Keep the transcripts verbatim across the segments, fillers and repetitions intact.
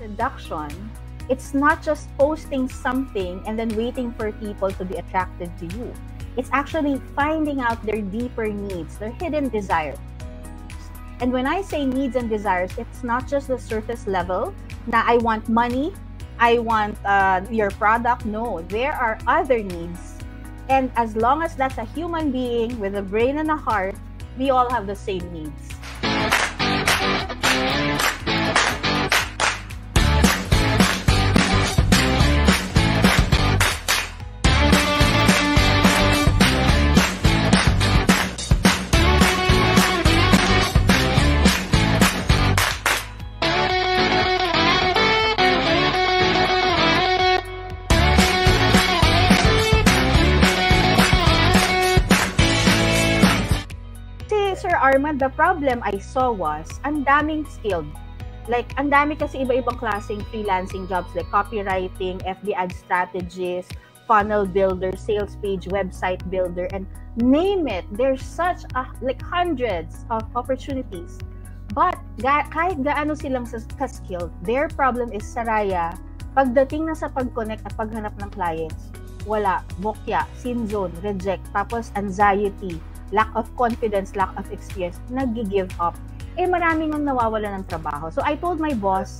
seduction, it's not just posting something and then waiting for people to be attracted to you. It's actually finding out their deeper needs, their hidden desires. And when I say needs and desires, it's not just the surface level, na I want money, I want uh, your product. No, there are other needs. And as long as that's a human being with a brain and a heart, we all have the same needs. Armand, the problem I saw was ang daming skilled. Like, ang dami kasi iba-ibang klaseng freelancing jobs like copywriting, F B ad strategist, funnel builder, sales page, website builder, and name it. There's such a, like hundreds of opportunities. But ga kahit gaano silang ka-skilled, their problem is Sariah. Pagdating na sa pag-connect at paghanap ng clients, wala, bokya, sin zone, reject, tapos anxiety, lack of confidence, lack of experience, nag-give up. Eh, maraming nang nawawala ng trabaho. So, I told my boss,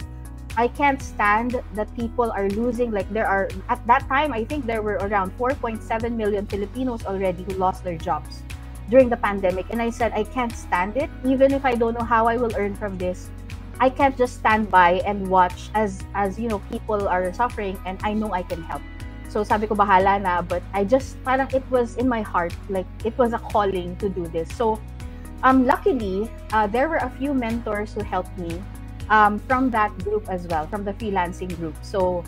I can't stand that people are losing, like there are, at that time, I think there were around four point seven million Filipinos already who lost their jobs during the pandemic. And I said, I can't stand it. Even if I don't know how I will earn from this, I can't just stand by and watch as, as you know, people are suffering and I know I can help. So sabi ko bahala na, but I just, parang it was in my heart, like it was a calling to do this. So um, luckily, uh, there were a few mentors who helped me um, from that group as well, from the freelancing group. So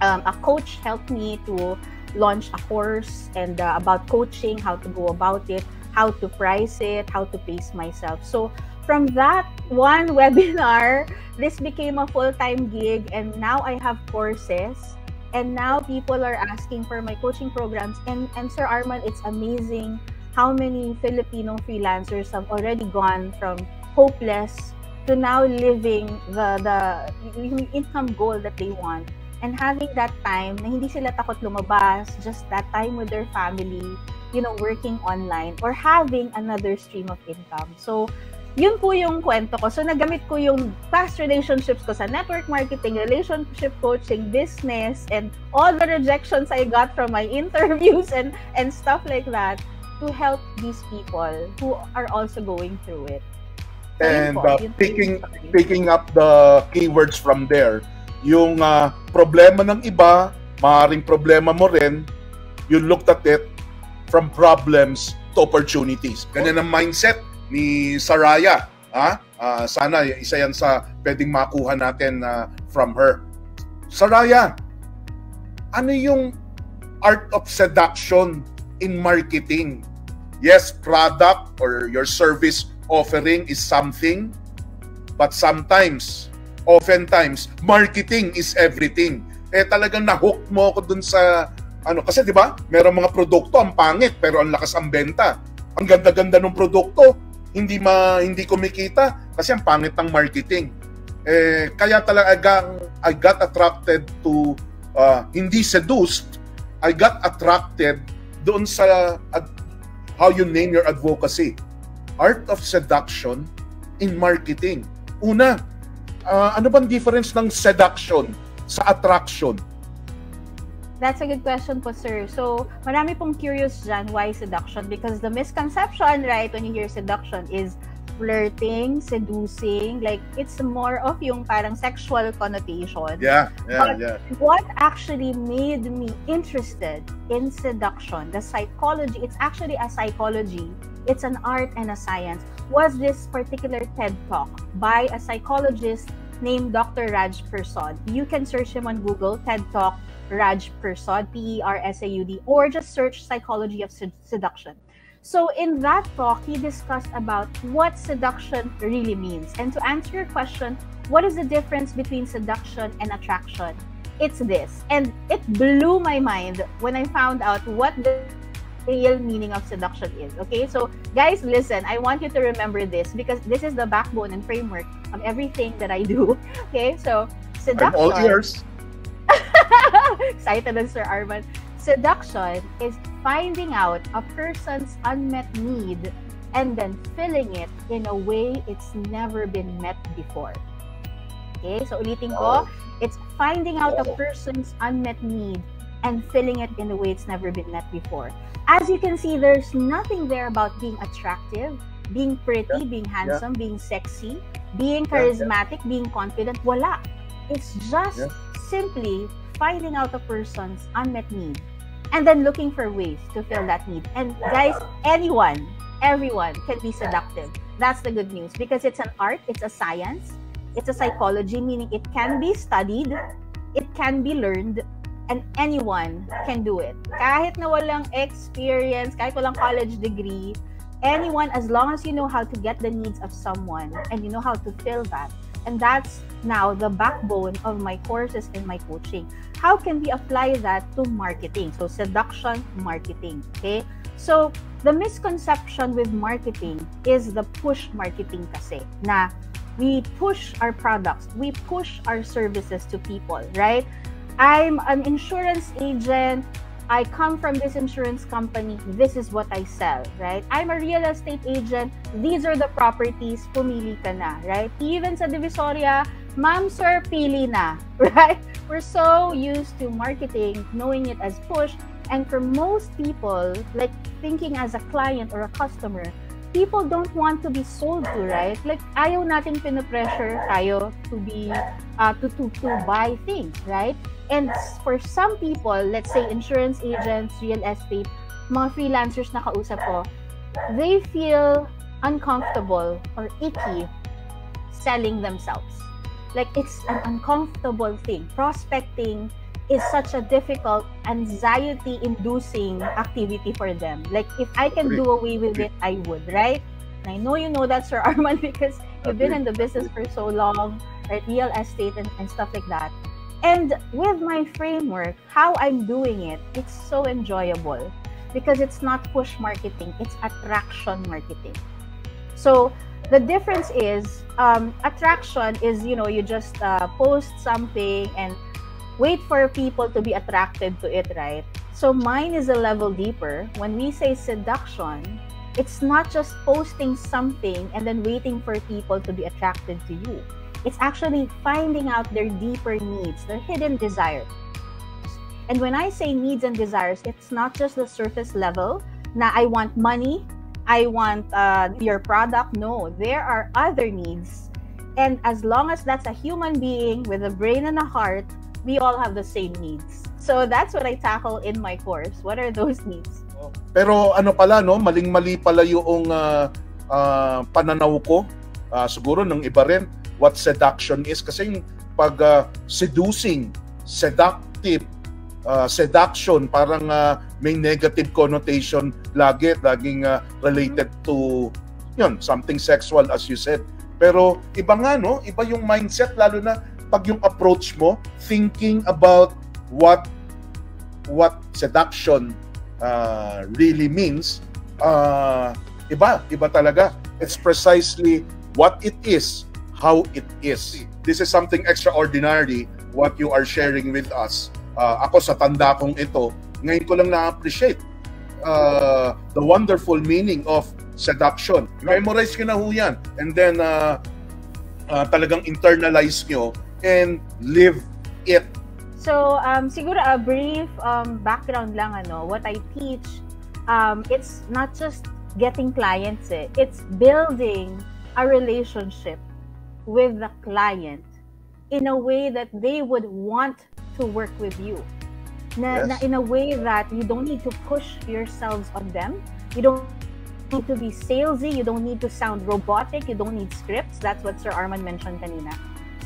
um, a coach helped me to launch a course and uh, about coaching, how to go about it, how to price it, how to pace myself. So from that one webinar, this became a full-time gig, and now I have courses. And now people are asking for my coaching programs. And, and Sir Armand, it's amazing how many Filipino freelancers have already gone from hopeless to now living the, the income goal that they want. And having that time na hindi sila takot lumabas, just that time with their family, you know, working online or having another stream of income. So, yun po yung kwento ko. So, nagamit ko yung past relationships ko sa network marketing, relationship coaching, business, and all the rejections I got from my interviews and, and stuff like that to help these people who are also going through it. So, and po, uh, picking, picking up the keywords from there, yung uh, problema ng iba, maaaring problema mo rin, you looked at it from problems to opportunities. Ganyan ang mindset ni Sariah, ah, ah, sana isa yan sa pwedeng makuha natin uh, from her. Sariah, ano yung art of seduction in marketing? Yes, product or your service offering is something, but sometimes, oftentimes, marketing is everything. Eh talagang na-hook mo ako dun sa, ano, kasi di ba merong mga produkto ang pangit pero ang lakas ang benta. Ang ganda-ganda ng produkto, hindi ma hindi kumikita kasi ang pangit ng marketing. Eh kaya talaga I got attracted to uh, hindi seduced, I got attracted doon sa uh, how you name your advocacy. Art of seduction in marketing. Una, uh, ano bang difference ng seduction sa attraction? That's a good question po, sir. So, marami pong curious dyan why seduction, because the misconception, right, when you hear seduction is flirting, seducing, like it's more of yung parang sexual connotation. Yeah, yeah, but yeah. What actually made me interested in seduction, the psychology, it's actually a psychology, it's an art and a science, was this particular TED Talk by a psychologist named Doctor Raj Persaud. You can search him on Google, TED Talk, Raj Persaud, P E R S A U D, or just search psychology of seduction. So in that talk, he discussed about what seduction really means. And to answer your question, what is the difference between seduction and attraction? It's this. And it blew my mind when I found out what the real meaning of seduction is. Okay, so guys, listen, I want you to remember this because this is the backbone and framework of everything that I do. Okay, so Seduction. I'm all ears. Excited on Sir Armand. Seduction is finding out a person's unmet need and then filling it in a way it's never been met before. Okay, so ulitin ko, it's finding out a person's unmet need and filling it in a way it's never been met before. As you can see, there's nothing there about being attractive, being pretty, yeah, being handsome, yeah, being sexy, being charismatic, yeah, yeah, being confident. Wala. It's just yeah. simply finding out a person's unmet need and then looking for ways to fill that need. And guys, anyone, everyone can be seductive. That's the good news, because it's an art, it's a science, it's a psychology, meaning it can be studied, it can be learned, and anyone can do it. Kahit na walang experience, kahit walang college degree, anyone, as long as you know how to get the needs of someone and you know how to fill that. And that's now the backbone of my courses and my coaching. How can we apply that to marketing? So seduction marketing, okay? So the misconception with marketing is the push marketing kasi, na we push our products, we push our services to people, right? I'm an insurance agent. I come from this insurance company. This is what I sell, right? I'm a real estate agent. These are the properties. Pumili ka na, right? Even sa Divisoria, ma'am, sir, pili na, right? We're so used to marketing, knowing it as push. And for most people, like thinking as a client or a customer, people don't want to be sold to, right? Like, ayaw natin pinapressure tayo to be, uh, to, to, to buy things, right? And for some people, let's say insurance agents, real estate, mga freelancers na kausap ko, they feel uncomfortable or icky selling themselves. Like, it's an uncomfortable thing. Prospecting is such a difficult, anxiety-inducing activity for them. Like, if I can do away with it, I would, right? And I know you know that, Sir Armand, because you've been in the business for so long, right? Real estate and, and stuff like that. And with my framework, how I'm doing it, it's so enjoyable because it's not push marketing, it's attraction marketing. So the difference is, um, attraction is, you know, you just uh, post something and wait for people to be attracted to it, right? So mine is a level deeper. When we say seduction, it's not just posting something and then waiting for people to be attracted to you. It's actually finding out their deeper needs, their hidden desires. And when I say needs and desires, it's not just the surface level, na I want money, I want uh, your product. No, there are other needs. And as long as that's a human being with a brain and a heart, we all have the same needs. So that's what I tackle in my course. What are those needs? Pero ano pala, no? Maling-mali pala yung uh, uh, pananaw ko. Uh, siguro ng iba rin what seduction is, kasi yung pag uh, seducing, seductive, uh, seduction, parang uh, may negative connotation lagi, laging uh, related to yun, something sexual as you said. Pero iba nga, no? Iba yung mindset, lalo na pag yung approach mo, thinking about what what seduction uh, really means, uh, iba, iba talaga. It's precisely what it is, how it is. This is something extraordinary, what you are sharing with us. Uh, ako sa tanda kong ito, ngayon ko lang na-appreciate uh, the wonderful meaning of seduction. Memorize ko na ho yan. And then, uh, uh, talagang internalize nyo and live it. So, um, siguro a brief um, background lang, ano, what I teach, um, it's not just getting clients, eh. It's building a relationship with the client in a way that they would want to work with you. Na, yes. na in a way that you don't need to push yourselves on them. You don't need to be salesy. You don't need to sound robotic. You don't need scripts. That's what Sir Armand mentioned kanina.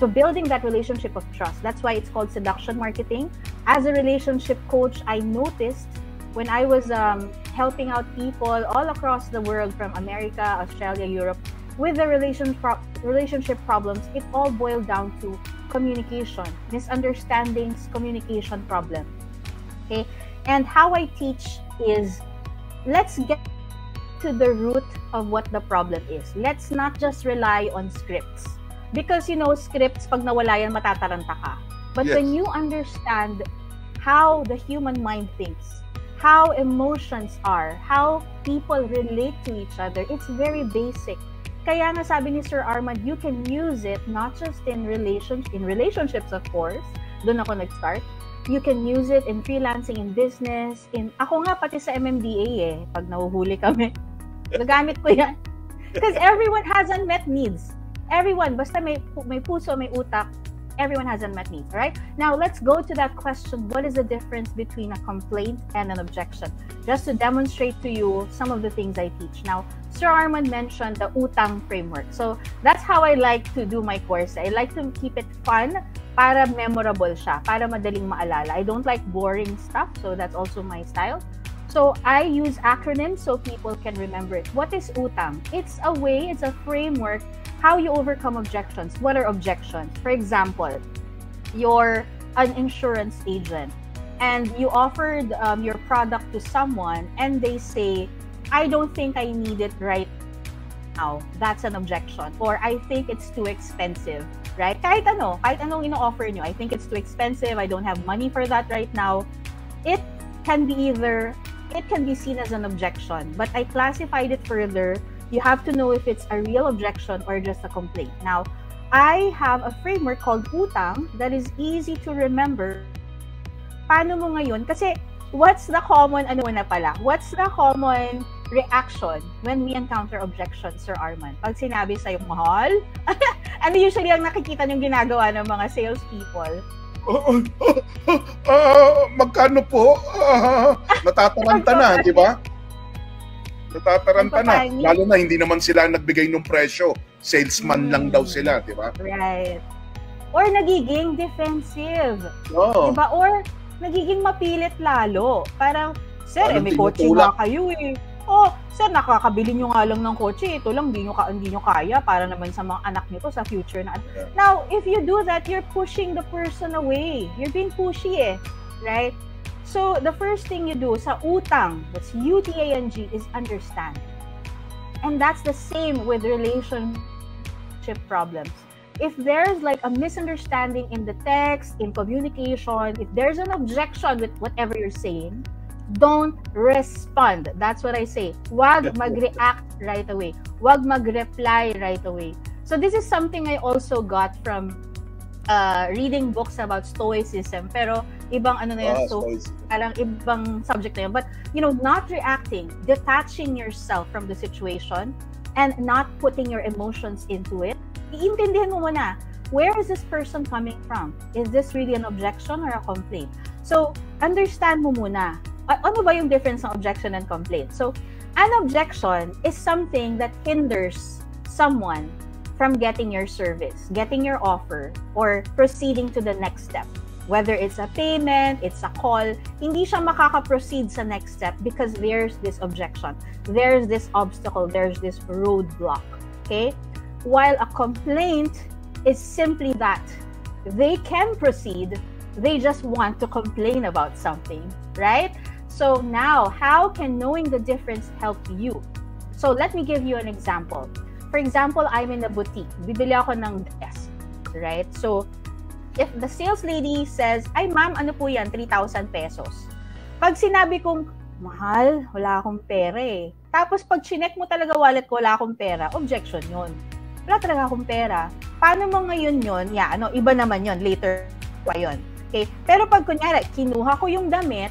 So building that relationship of trust. That's why it's called seduction marketing. As a relationship coach, I noticed when I was um, helping out people all across the world, from America, Australia, Europe, with the relation pro relationship problems, it all boiled down to communication, misunderstandings, communication problem. Okay? And how I teach is, let's get to the root of what the problem is. Let's not just rely on scripts. Because, you know, scripts, pag nawala yan, matataranta ka. But yes. when you understand how the human mind thinks, how emotions are, how people relate to each other, it's very basic. Kaya nga sabi ni Sir Armand, you can use it not just in relations, in relationships, of course. Doon ako nag-start. You can use it in freelancing, in business. In ako nga, pati sa M M D A eh, pag nahuhuli kami. Nagamit ko yan. Because everyone has unmet needs. Everyone, basta may, may puso, may utak, everyone has unmet needs, right? Now, let's go to that question. What is the difference between a complaint and an objection? Just to demonstrate to you some of the things I teach. Now, Sir Armand mentioned the UTANG framework. So that's how I like to do my course. I like to keep it fun para memorable siya, para madaling maalala. I don't like boring stuff, so that's also my style. So I use acronyms so people can remember it. What is UTANG? It's a way, it's a framework how you overcome objections. What are objections? For example, you're an insurance agent and you offered um, your product to someone and they say, I don't think I need it right now. That's an objection. Or I think it's too expensive, right? Kahit ano, kahit anong ino-offer nyo. I think it's too expensive. I don't have money for that right now. It can be either, it can be seen as an objection, but I classified it further. You have to know if it's a real objection or just a complaint. Now, I have a framework called UTANG that is easy to remember. Paano mo ngayon? Kasi what's the common, ano na pala? What's the common reaction when we encounter objections, Sir Armand? Pag sinabi sa'yo, mahal? Ano usually ang nakikita niyong ginagawa ng mga salespeople? Uh, uh, uh, uh, magkano po? Uh, natataranta na, di ba? Natataranta na. Lalo na hindi naman sila nagbigay ng presyo. Salesman hmm. lang daw sila, di ba? Right. Or nagiging defensive. Oh. Di ba? Or nagiging mapilit lalo. Parang, sir, eh, may kotse nga kayo eh. Oh, sir, nakakabili nyo nga lang ng kotse. Ito lang, hindi nyo, hindi nyo kaya para naman sa mga anak nyo to, sa future na. Yeah. Now, if you do that, you're pushing the person away. You're being pushy eh. Right? So, the first thing you do sa UTANG, that's U T A N G, is understand. And that's the same with relationship problems. If there's like a misunderstanding in the text, in communication, if there's an objection with whatever you're saying, don't respond. That's what I say. Wag mag-react right away. Wag mag-reply right away. So, this is something I also got from Uh, reading books about stoicism, pero ibang ano na yun, oh, so parang ibang subject na yun. But you know, not reacting, detaching yourself from the situation, and not putting your emotions into it. Iintindihan mo muna, where is this person coming from? Is this really an objection or a complaint? So understand mo muna, ano ba yung difference ng objection and complaint? So an objection is something that hinders someone from getting your service, getting your offer, or proceeding to the next step. Whether it's a payment, it's a call, hindi siya makaka-proceed sa next step because there's this objection, there's this obstacle, there's this roadblock, okay? While a complaint is simply that they can proceed, they just want to complain about something, right? So now, how can knowing the difference help you? So let me give you an example. For example, I'm in a boutique. Bibili ako ng desk, right? So, if the sales lady says, ay ma'am, ano po yan, three thousand pesos. Pag sinabi kong, mahal, wala akong pera eh. Tapos pag chinek mo talaga wallet ko, wala akong pera, objection yun. Wala talaga akong pera. Paano mo ngayon yun? Yeah, ano, iba naman yun, later pa yun. Okay? Pero pag kunyari, kinuha ko yung damit,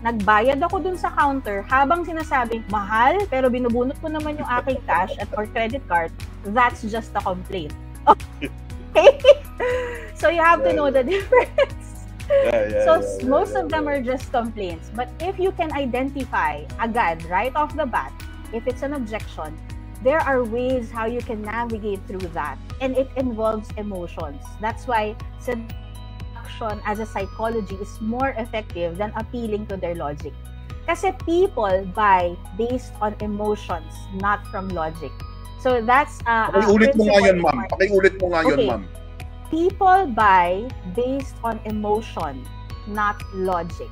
nagbayad ako dun sa counter habang sinasabing, mahal, pero binubunot ko naman yung aking cash at or credit card, that's just a complaint. Okay? So you have to know the difference. Yeah, yeah, so yeah, most yeah, of yeah, them yeah. are just complaints. But if you can identify, agad, right off the bat, if it's an objection, there are ways how you can navigate through that. And it involves emotions. That's why as a psychology is more effective than appealing to their logic. Kasi people buy based on emotions, not from logic. So that's uh, a principle. Pakiulit mo nga yun, ma'am. Pakiulit mo nga yun, ma'am. People buy based on emotion, not logic.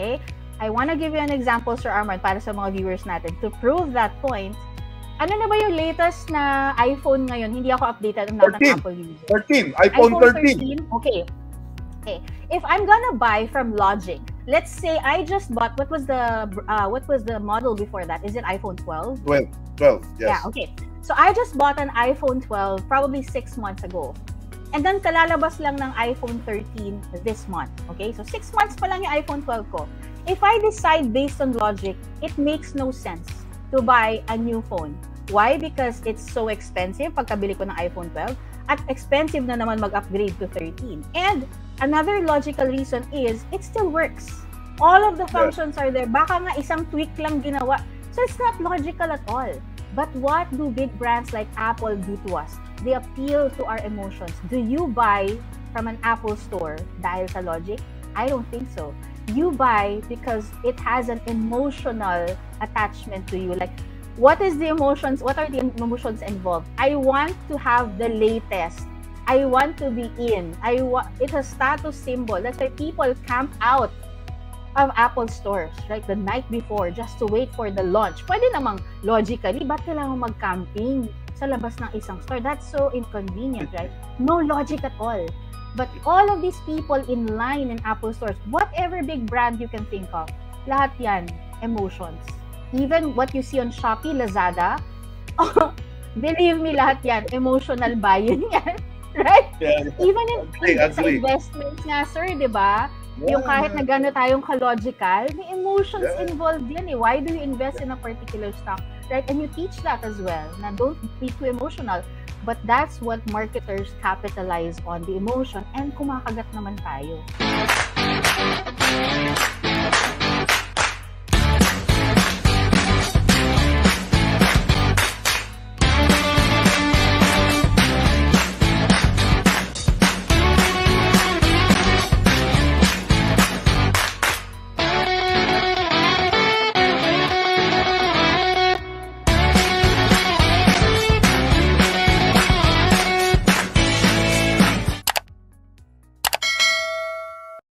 Okay? I want to give you an example, Sir Armand, para sa mga viewers natin. To prove that point, Ano na ba yung latest na iPhone ngayon? Hindi ako updated. I'm not an Apple user. iPhone thirteen. Okay. Okay. If I'm gonna buy from Logic, let's say I just bought, what was the uh, what was the model before that? Is it iPhone twelve? twelve. twelve. Yes. Yeah. Okay. So I just bought an iPhone twelve probably six months ago. And then kalalabas lang ng iPhone thirteen this month. Okay? So six months pa lang yung iPhone twelve ko. If I decide based on Logic, it makes no sense to buy a new phone. Why? Because it's so expensive pagkabili ko ng iPhone twelve at expensive na naman mag-upgrade to thirteen. And another logical reason is it still works. All of the functions yeah. are there. Baka nga isang tweak lang ginawa. So it's not logical at all. But what do big brands like Apple do to us? They appeal to our emotions. Do you buy from an Apple store dahil sa Logic? I don't think so. You buy because it has an emotional attachment to you. Like, what is the emotions? What are the emotions involved? I want to have the latest. I want to be in. I wa- It's a status symbol. That's why people camp out of Apple stores, right? The night before, just to wait for the launch. Pwede namang logically, ba't kailangan mag-camping sa labas ng isang store? That's so inconvenient, right? No logic at all. But all of these people in line in Apple stores, whatever big brand you can think of, lahat yan, emotions. Even what you see on Shopee, Lazada, oh, believe me, lahat yan, emotional buy-in yan, right? Yeah, even in, in sa investments nga, sir, di ba? Yeah. Yung kahit na gano'n tayong ka-logical, may emotions yeah. involved yan eh. Why do you invest in a particular stock? Right? And you teach that as well, na don't be too emotional. But that's what marketers capitalize on, the emotion, and kumakagat naman tayo.